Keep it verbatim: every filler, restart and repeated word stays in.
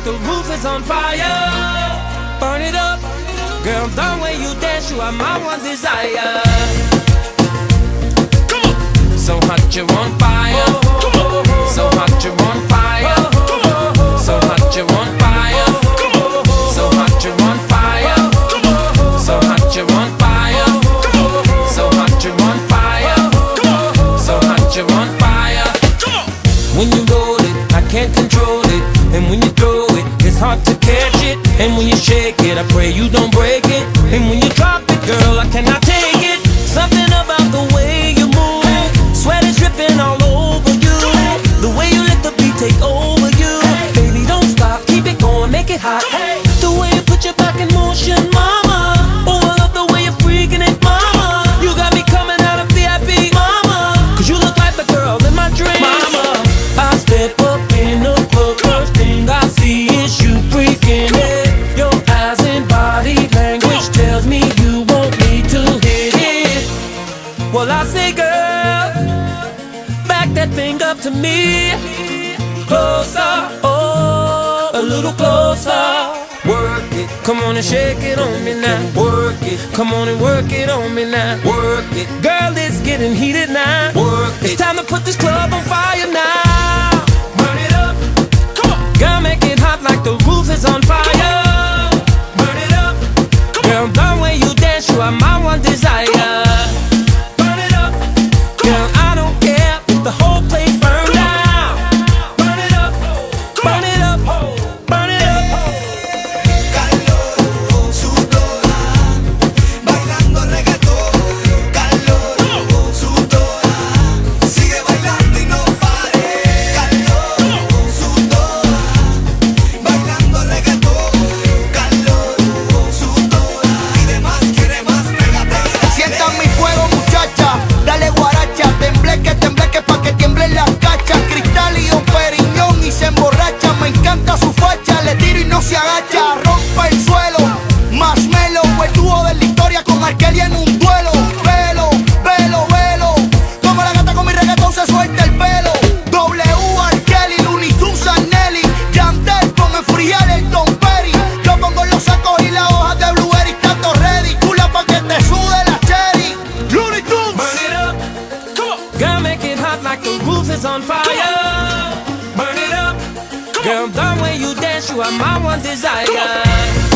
like the roof is on fire. Burn it up, girl, don't when you dance, you are my one desire. Come on. So hot you're on fire. Come on. So hot you're on fire. Come on. So hot you're on fire. Come on. So hot you're on fire. Come on. So hot you're on fire. Come on. So hot you're on fire. Come on. So hot you're on fire. Come on. When you roll it, I can't control it, and when you throw it, it's hard to catch it, and when you shake it, I pray you don't break it, and when you drop it, girl, I cannot take it. Something about the way you move, sweat is dripping all over you. The way you let the beat take over you, baby, don't stop, keep it going, make it hot. The way you put your back in motion, mama. Oh, I love the way you're freaking it, mama. You got me coming out of V I P, mama. 'Cause you look like the girl in my dreams, mama. I step up in the club, first thing I see is you freaking it. Your eyes and body language tells me you want me to hit it. Well, I say, girl, back that thing up to me. Closer, oh, a little closer. Work it, come on and shake it on me now. Work it, come on and work it on me now. Work it, girl, it's getting heated now. Work it, it's time to put this club on fire now. Burn it up, come on, girl, make it hot like the roof is on fire. Burn it up, come on, girl, the way you dance, you are my one desire. Burn it up, come on, girl, I don't care if the whole place burns down. Burn it up, burn it up, burn it up. Girl, the way you dance, you are my one desire.